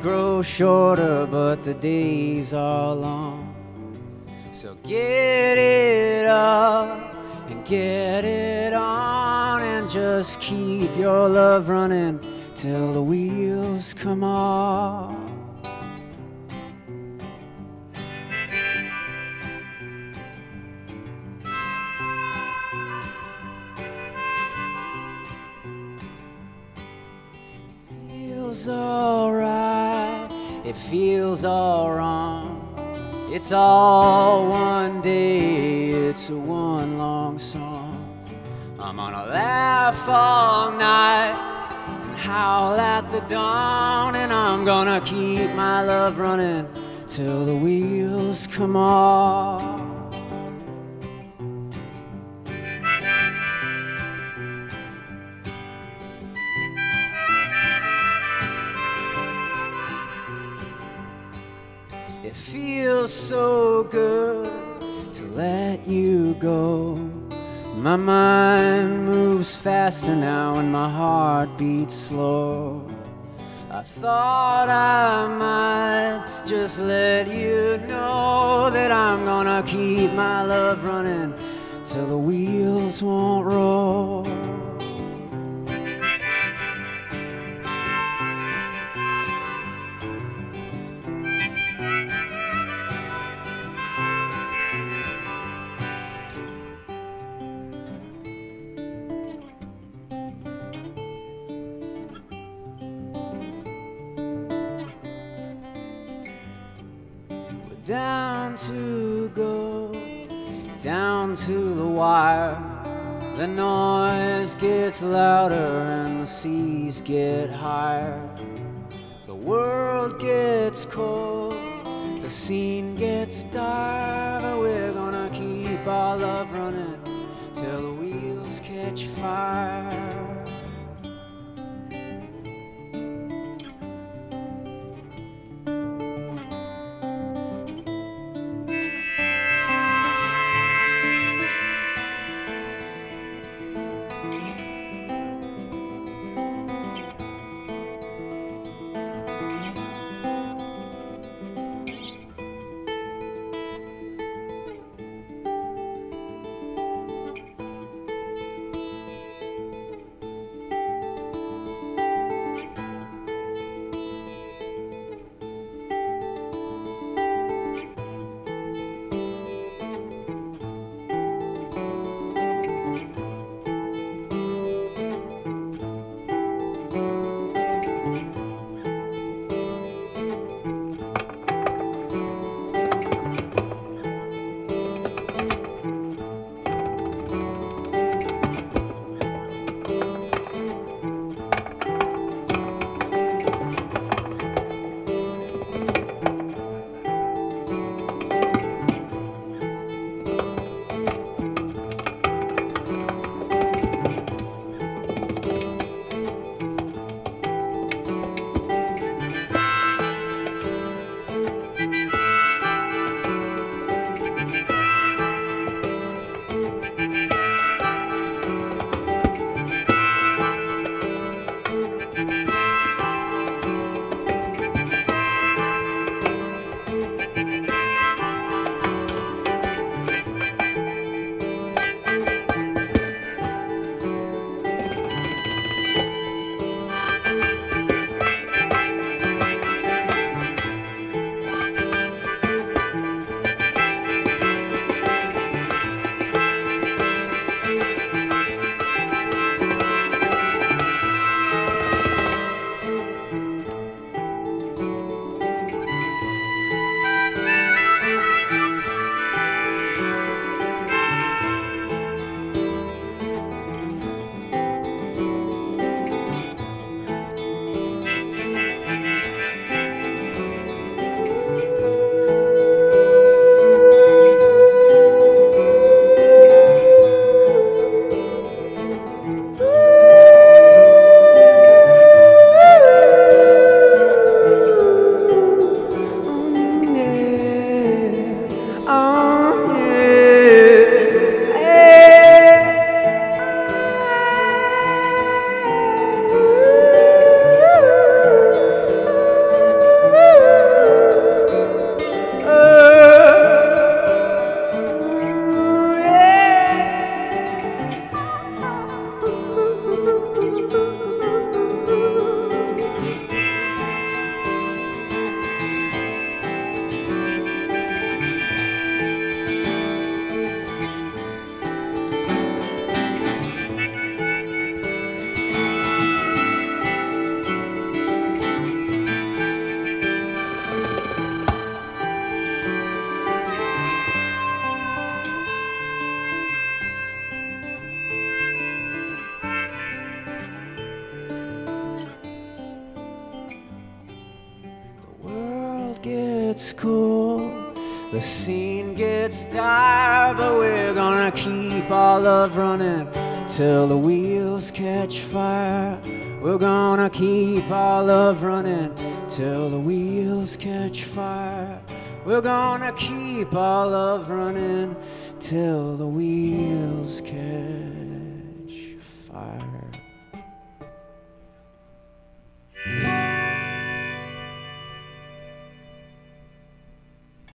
grow shorter, but the days are long. So get it up and get it on, and just keep your love running till the wheels come off. It feels alright, it feels all wrong. It's all one day, it's a one long song. I'm gonna laugh all night and howl at the dawn, and I'm gonna keep my love running till the wheels come off. It feels so good to let you go. My mind moves faster now and my heart beats slow. I thought I might just let you know that I'm gonna keep my love running till the wheels won't roll. Down to go, down to the wire. The noise gets louder and the seas get higher. The world gets cold, the scene gets dire, but we're gonna keep our love running till the wheels catch fire. gets cool, the scene gets dire, but we're gonna keep our love running till the wheels catch fire. We're gonna keep our love running till the wheels catch fire. We're gonna keep our love running till the wheels catch fire.